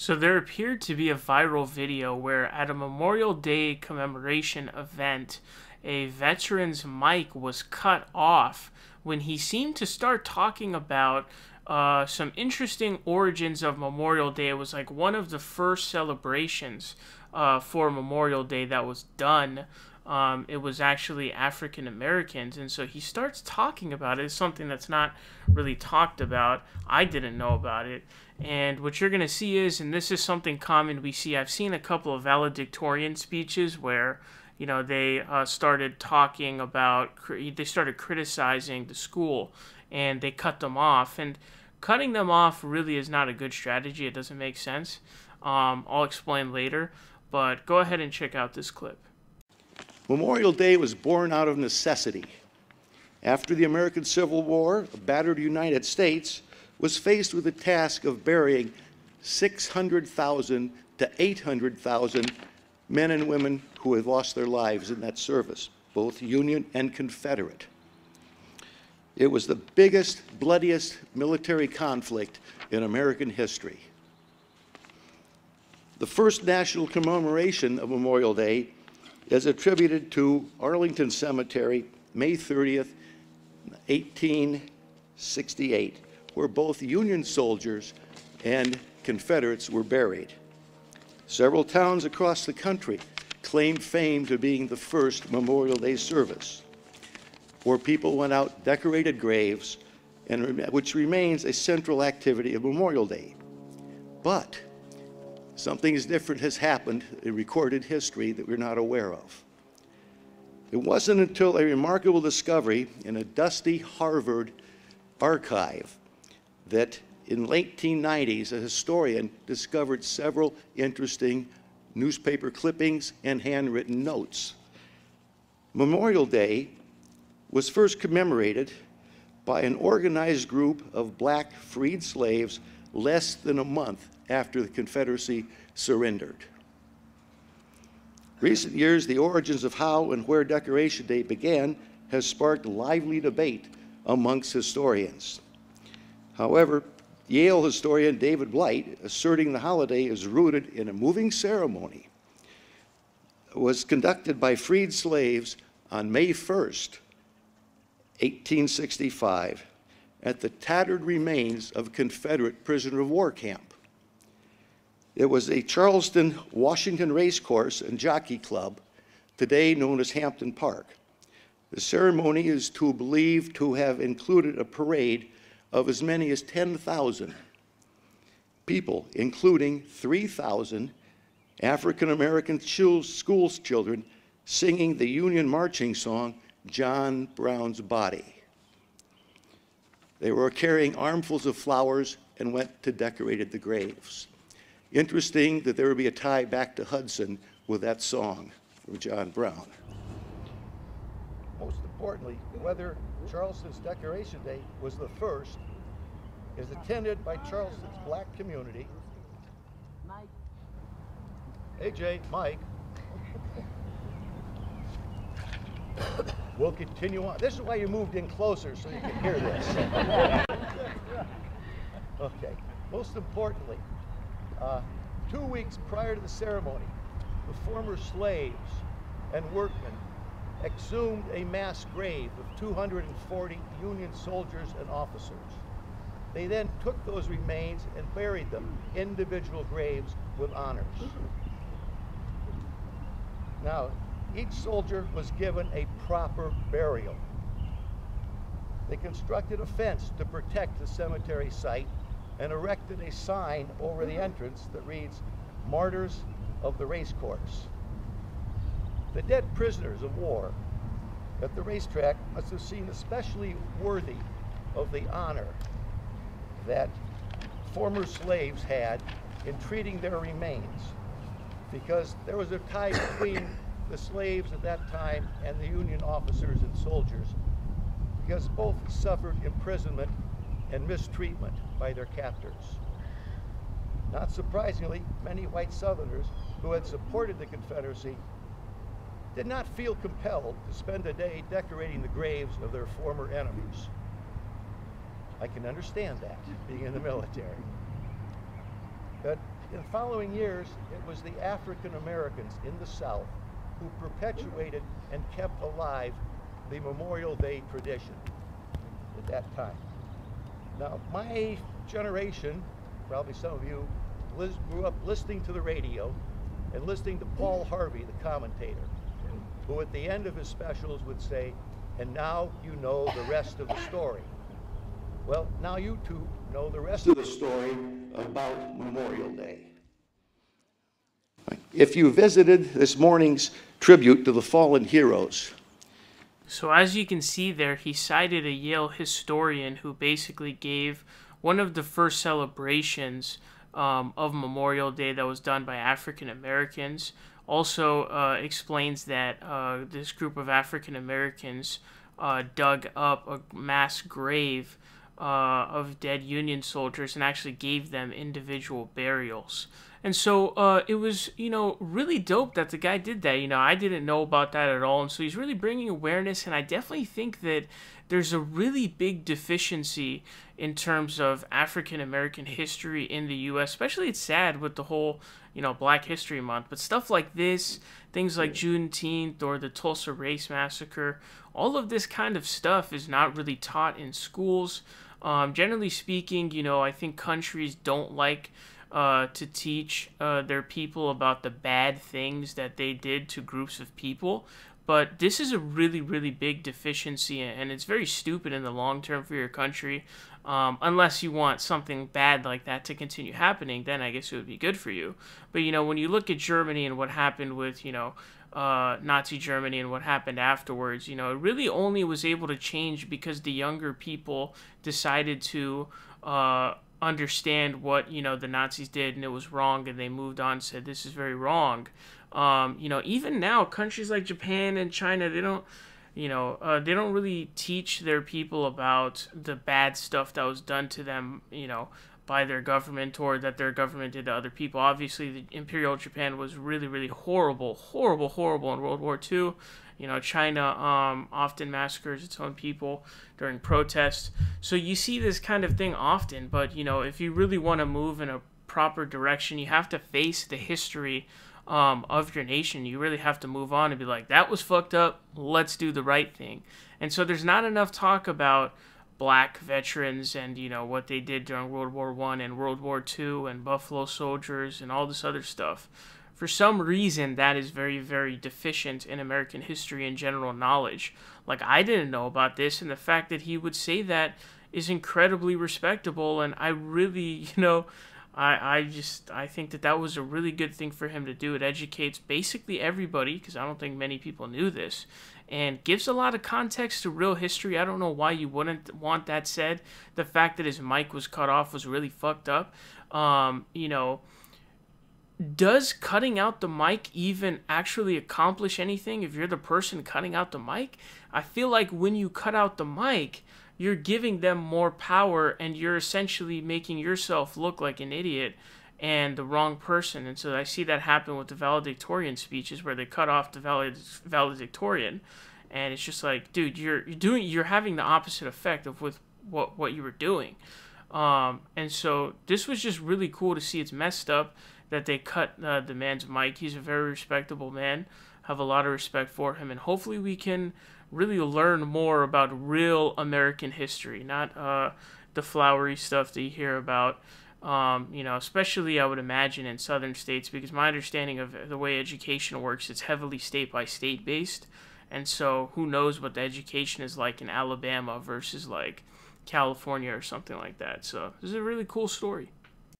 So there appeared to be a viral video where, at a Memorial Day commemoration event, a veteran's mic was cut off when he seemed to start talking about some interesting origins of Memorial Day. It was like one of the first celebrations for Memorial Day that was done. It was actually African Americans, and so he starts talking about it. It's something that's not really talked about. I didn't know about it. And what you're going to see is, and this is something common we see, I've seen a couple of valedictorian speeches where, you know, they started talking about, they started criticizing the school, and they cut them off. And cutting them off really is not a good strategy. It doesn't make sense. I'll explain later, but go ahead and check out this clip. Memorial Day was born out of necessity. After the American Civil War, the battered United States was faced with the task of burying 600,000 to 800,000 men and women who had lost their lives in that service, both Union and Confederate. It was the biggest, bloodiest military conflict in American history. The first national commemoration of Memorial Day is attributed to Arlington Cemetery, May 30th, 1868, where both Union soldiers and Confederates were buried. Several towns across the country claimed fame to being the first Memorial Day service, where people went out, decorated graves, and which remains a central activity of Memorial Day. But something different has happened in recorded history that we're not aware of. It wasn't until a remarkable discovery in a dusty Harvard archive that in late 1990s, a historian discovered several interesting newspaper clippings and handwritten notes. Memorial Day was first commemorated by an organized group of black freed slaves less than a month after the Confederacy surrendered. Recent years, the origins of how and where Decoration Day began has sparked lively debate amongst historians. However, Yale historian David Blight, asserting the holiday is rooted in a moving ceremony, was conducted by freed slaves on May 1st, 1865, at the tattered remains of a Confederate prisoner of war camp. It was a Charleston Washington Race Course and Jockey Club, today known as Hampton Park. The ceremony is to believed to have included a parade of as many as 10,000 people, including 3,000 African American school children singing the Union marching song, John Brown's Body. They were carrying armfuls of flowers and went to decorate the graves. Interesting that there would be a tie back to Hudson with that song from John Brown. Most importantly, whether Charleston's Decoration Day was the first is attended by Charleston's black community. Mike. AJ, Mike. We'll continue on. This is why you moved in closer so you can hear this. Okay. Most importantly, 2 weeks prior to the ceremony, the former slaves and workmen exhumed a mass grave of 240 Union soldiers and officers. They then took those remains and buried them in individual graves with honors. Now, each soldier was given a proper burial. They constructed a fence to protect the cemetery site and erected a sign over the entrance that reads, Martyrs of the Racecourse. The dead prisoners of war at the racetrack must have seemed especially worthy of the honor that former slaves had in treating their remains, because there was a tie between the slaves at that time and the Union officers and soldiers, because both suffered imprisonment and mistreatment by their captors. Not surprisingly, many white Southerners who had supported the Confederacy did not feel compelled to spend a day decorating the graves of their former enemies. I can understand that, being in the military. But In the following years, it was the African Americans in the South who perpetuated and kept alive the Memorial Day tradition at that time. Now, my generation, probably some of you, grew up listening to the radio and listening to Paul Harvey, the commentator, who at the end of his specials would say, "And now you know the rest of the story." Well, now you too know the rest of the story about Memorial Day. If you visited this morning's tribute to the fallen heroes. So as you can see there, he cited a Yale historian who basically gave one of the first celebrations of Memorial Day that was done by African Americans. Also explains that this group of African Americans dug up a mass grave of dead Union soldiers and actually gave them individual burials. And so it was, you know, really dope that the guy did that. You know, I didn't know about that at all. And so he's really bringing awareness. And I definitely think that there's a really big deficiency in terms of African American history in the U.S. Especially, it's sad with the whole, you know, Black History Month. But stuff like this, things like Juneteenth or the Tulsa Race Massacre, all of this kind of stuff is not really taught in schools. Generally speaking, you know, I think countries don't like to teach their people about the bad things that they did to groups of people. But this is a really, really big deficiency, and it's very stupid in the long term for your country. Unless you want something bad like that to continue happening, then I guess it would be good for you. But, you know, when you look at Germany and what happened with, you know, Nazi Germany and what happened afterwards, you know, it really only was able to change because the younger people decided to understand what, you know, the Nazis did and it was wrong, and they moved on and said, this is very wrong. You know, even now, countries like Japan and China, they don't, you know, they don't really teach their people about the bad stuff that was done to them, you know, by their government, or that their government did to other people. Obviously, the Imperial Japan was really, really horrible, horrible, horrible in World War II. You know, China often massacres its own people during protests. So you see this kind of thing often, but, you know, if you really want to move in a proper direction, you have to face the history of your nation. You really have to move on and be like, that was fucked up, let's do the right thing. And so there's not enough talk about Black veterans and, you know, what they did during World War I and World War II and Buffalo soldiers and all this other stuff. For some reason, that is very, very deficient in American history and general knowledge. Like, I didn't know about this, and the fact that he would say that is incredibly respectable, and I really, you know, I think that that was a really good thing for him to do. It educates basically everybody, because I don't think many people knew this, and gives a lot of context to real history. I don't know why you wouldn't want that said. The fact that his mic was cut off was really fucked up. You know, does cutting out the mic even actually accomplish anything if you're the person cutting out the mic? I feel like when you cut out the mic, you're giving them more power, and you're essentially making yourself look like an idiot and the wrong person. And so I see that happen with the valedictorian speeches, where they cut off the valedictorian, and it's just like, dude, you're having the opposite effect of with what you were doing. And so this was just really cool to see. It's messed up that they cut the man's mic. He's a very respectable man. Have a lot of respect for him, and hopefully we can really learn more about real American history, not the flowery stuff that you hear about, you know, especially I would imagine in southern states, because my understanding of the way education works, it's heavily state-by-state based, and so who knows what the education is like in Alabama versus like California or something like that. So this is a really cool story.